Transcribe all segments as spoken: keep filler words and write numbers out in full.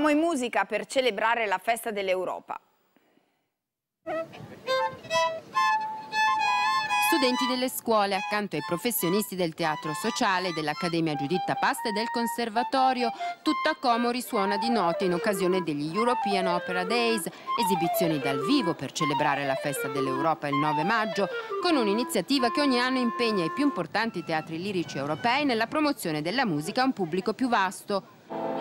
Uomo e musica per celebrare la festa dell'Europa. Studenti delle scuole, accanto ai professionisti del Teatro Sociale, dell'Accademia Giuditta Pasta e del Conservatorio, tutta Comori suona di notte in occasione degli European Opera Days, esibizioni dal vivo per celebrare la festa dell'Europa il nove maggio, con un'iniziativa che ogni anno impegna i più importanti teatri lirici europei nella promozione della musica a un pubblico più vasto.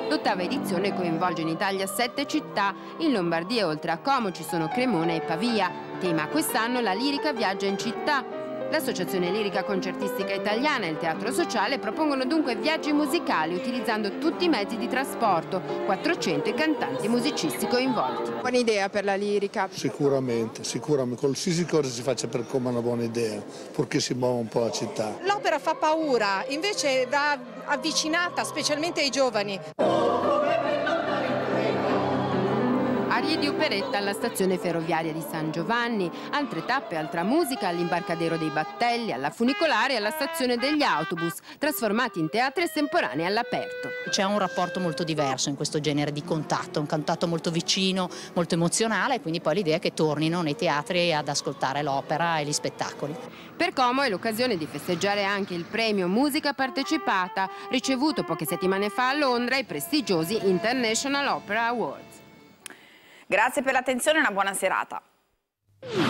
L'ottava edizione coinvolge in Italia sette città, in Lombardia oltre a Como ci sono Cremona e Pavia. Tema quest'anno la lirica viaggia in città. L'Associazione Lirica Concertistica Italiana e il Teatro Sociale propongono dunque viaggi musicali utilizzando tutti i mezzi di trasporto, quattrocento i cantanti e musicisti coinvolti. Buona idea per la lirica? Sicuramente, sicuramente, qualsiasi cosa si faccia per Como è una buona idea, purché si muova un po' la città. L'opera fa paura, invece va avvicinata specialmente ai giovani. Arie di operetta alla stazione ferroviaria di San Giovanni, altre tappe, altra musica all'imbarcadero dei battelli, alla funicolare e alla stazione degli autobus, trasformati in teatri estemporanei all'aperto. C'è un rapporto molto diverso in questo genere di contatto, un contatto molto vicino, molto emozionale, e quindi poi l'idea è che tornino nei teatri ad ascoltare l'opera e gli spettacoli. Per Como è l'occasione di festeggiare anche il premio Musica Partecipata, ricevuto poche settimane fa a Londra ai prestigiosi International Opera Awards. Grazie per l'attenzione e una buona serata.